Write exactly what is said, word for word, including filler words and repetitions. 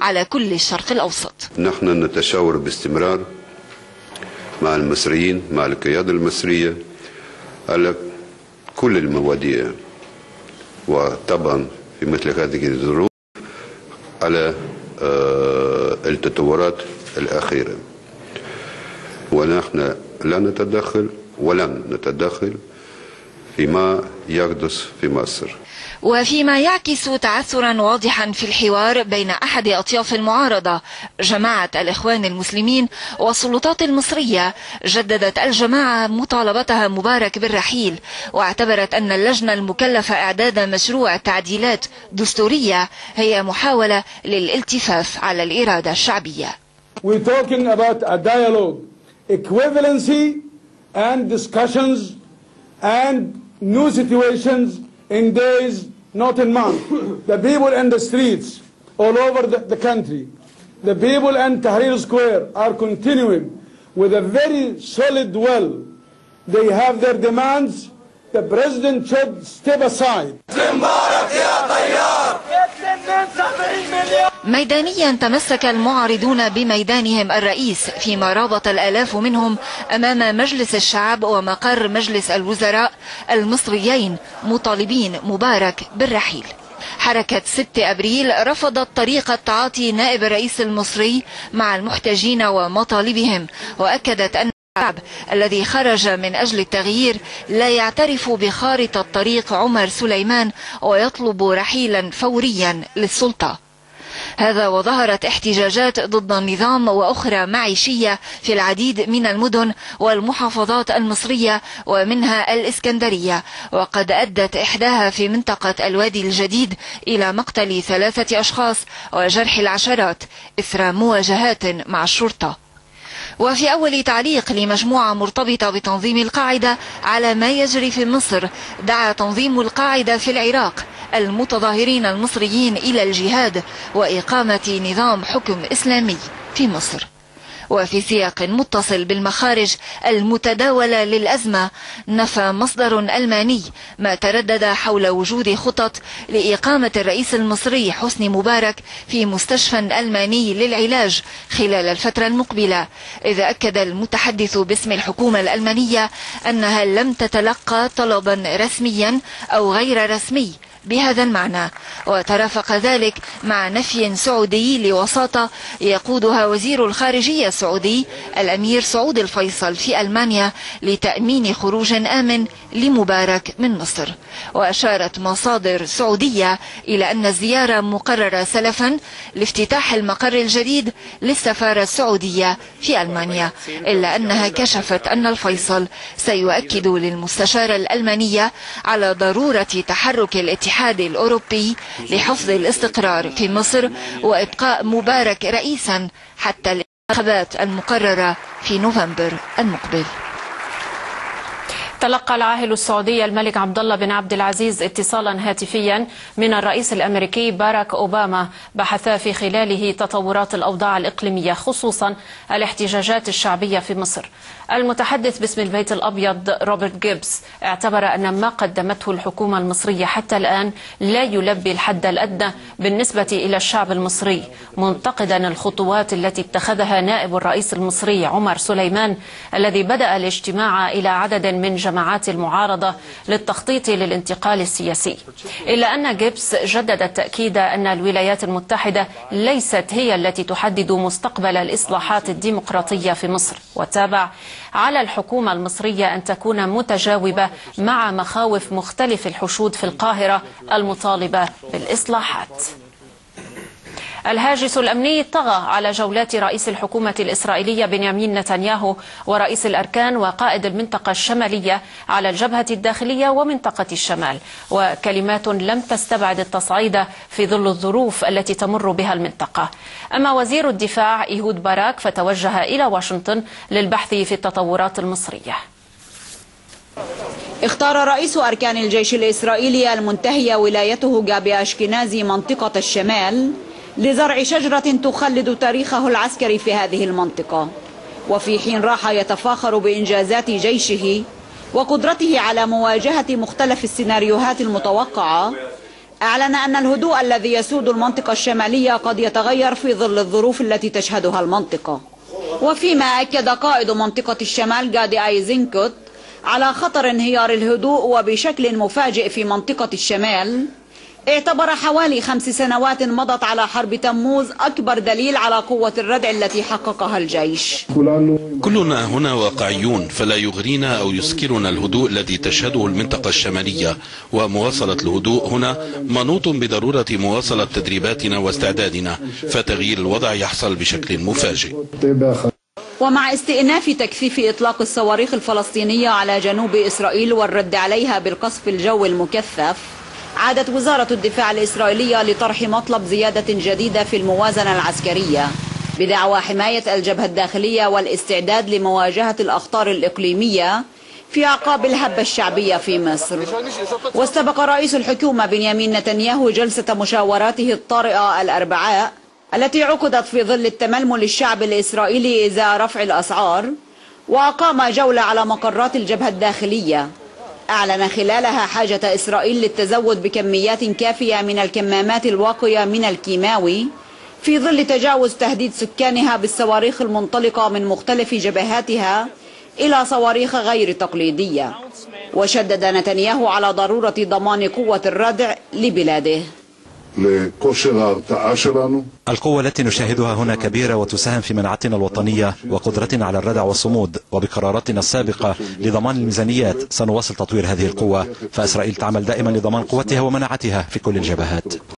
على كل الشرق الأوسط. نحن نتشاور باستمرار مع المصريين، مع القيادة المصرية، على كل المواضيع، وطبعا في مثل هذه الظروف على التطورات الأخيرة، ونحن لا نتدخل ولن نتدخل فيما يحدث في مصر. وفيما يعكس تعثرا واضحا في الحوار بين أحد أطياف المعارضة جماعة الإخوان المسلمين والسلطات المصرية، جددت الجماعة مطالبتها مبارك بالرحيل، واعتبرت أن اللجنة المكلفة إعداد مشروع تعديلات دستورية هي محاولة للالتفاف على الإرادة الشعبية. We're talking about a dialogue, equivalency and discussions and new situations in days, not in months. The people in the streets all over the, the country, the people in Tahrir Square are continuing with a very solid will. They have their demands. The president should step aside. ميدانيا تمسك المعارضون بميدانهم الرئيس، فيما رابط الآلاف منهم أمام مجلس الشعب ومقر مجلس الوزراء المصريين مطالبين مبارك بالرحيل. حركة ستة أبريل رفضت طريقة تعاطي نائب الرئيس المصري مع المحتجين ومطالبهم، وأكدت أن الشعب الذي خرج من أجل التغيير لا يعترف بخارطة طريق عمر سليمان ويطلب رحيلا فوريا للسلطة. هذا وظهرت احتجاجات ضد النظام وأخرى معيشية في العديد من المدن والمحافظات المصرية ومنها الإسكندرية، وقد أدت إحداها في منطقة الوادي الجديد إلى مقتل ثلاثة أشخاص وجرح العشرات إثر مواجهات مع الشرطة. وفي أول تعليق لمجموعة مرتبطة بتنظيم القاعدة على ما يجري في مصر، دعا تنظيم القاعدة في العراق المتظاهرين المصريين إلى الجهاد وإقامة نظام حكم إسلامي في مصر. وفي سياق متصل بالمخارج المتداولة للأزمة، نفى مصدر ألماني ما تردد حول وجود خطط لإقامة الرئيس المصري حسني مبارك في مستشفى ألماني للعلاج خلال الفترة المقبلة، إذا أكد المتحدث باسم الحكومة الألمانية أنها لم تتلقى طلبا رسميا أو غير رسمي بهذا المعنى، وترافق ذلك مع نفي سعودي لوساطة يقودها وزير الخارجية السعودي الأمير سعود الفيصل في ألمانيا لتأمين خروج آمن لمبارك من مصر. وأشارت مصادر سعودية إلى أن الزيارة مقررة سلفا لافتتاح المقر الجديد للسفارة السعودية في ألمانيا، إلا أنها كشفت أن الفيصل سيؤكد للمستشارة الألمانية على ضرورة تحرك الاتحاد الاتحاد الأوروبي لحفظ الاستقرار في مصر وإبقاء مبارك رئيسا حتى الانتخابات المقررة في نوفمبر المقبل. تلقى العاهل السعودي الملك عبد الله بن عبد العزيز اتصالا هاتفيا من الرئيس الأمريكي باراك أوباما، بحثا في خلاله تطورات الأوضاع الإقليمية خصوصا الاحتجاجات الشعبية في مصر. المتحدث باسم البيت الأبيض روبرت جيبس اعتبر أن ما قدمته الحكومة المصرية حتى الآن لا يلبي الحد الأدنى بالنسبة إلى الشعب المصري، منتقدا الخطوات التي اتخذها نائب الرئيس المصري عمر سليمان الذي بدأ الاجتماع إلى عدد من جماعات المعارضة للتخطيط للانتقال السياسي. إلا أن جيبس جدد التأكيد أن الولايات المتحدة ليست هي التي تحدد مستقبل الإصلاحات الديمقراطية في مصر، وتابع على الحكومة المصرية أن تكون متجاوبة مع مخاوف مختلف الحشود في القاهرة المطالبة بالإصلاحات. الهاجس الأمني طغى على جولات رئيس الحكومة الإسرائيلية بنيامين نتنياهو ورئيس الأركان وقائد المنطقة الشمالية على الجبهة الداخلية ومنطقة الشمال، وكلمات لم تستبعد التصعيد في ظل الظروف التي تمر بها المنطقة. أما وزير الدفاع إيهود باراك فتوجه إلى واشنطن للبحث في التطورات المصرية. اختار رئيس أركان الجيش الإسرائيلي المنتهية ولايته جابي أشكنازي منطقة الشمال لزرع شجرة تخلد تاريخه العسكري في هذه المنطقة، وفي حين راح يتفاخر بإنجازات جيشه وقدرته على مواجهة مختلف السيناريوهات المتوقعة، أعلن أن الهدوء الذي يسود المنطقة الشمالية قد يتغير في ظل الظروف التي تشهدها المنطقة، وفيما أكد قائد منطقة الشمال جادي أيزنكوت على خطر انهيار الهدوء وبشكل مفاجئ في منطقة الشمال. اعتبر حوالي خمس سنوات مضت على حرب تموز أكبر دليل على قوة الردع التي حققها الجيش. كلنا هنا واقعيون، فلا يغرينا أو يسكرنا الهدوء الذي تشهده المنطقة الشمالية، ومواصلة الهدوء هنا منوط بضرورة مواصلة تدريباتنا واستعدادنا، فتغيير الوضع يحصل بشكل مفاجئ. ومع استئناف تكثيف إطلاق الصواريخ الفلسطينية على جنوب إسرائيل والرد عليها بالقصف الجوي المكثف، عادت وزارة الدفاع الإسرائيلية لطرح مطلب زيادة جديدة في الموازنة العسكرية بدعوى حماية الجبهة الداخلية والاستعداد لمواجهة الأخطار الإقليمية في أعقاب الهبة الشعبية في مصر. واستبق رئيس الحكومة بنيامين نتنياهو جلسة مشاوراته الطارئة الأربعاء التي عقدت في ظل التململ الشعب الإسرائيلي إزاء رفع الأسعار، وأقام جولة على مقرات الجبهة الداخلية. أعلن خلالها حاجة إسرائيل للتزود بكميات كافية من الكمامات الواقية من الكيماوي في ظل تجاوز تهديد سكانها بالصواريخ المنطلقة من مختلف جبهاتها إلى صواريخ غير تقليدية. وشدد نتنياهو على ضرورة ضمان قوة الردع لبلاده. القوة التي نشاهدها هنا كبيرة وتساهم في مناعتنا الوطنية وقدرتنا على الردع والصمود، وبقراراتنا السابقة لضمان الميزانيات سنواصل تطوير هذه القوة، فإسرائيل تعمل دائما لضمان قوتها ومناعتها في كل الجبهات.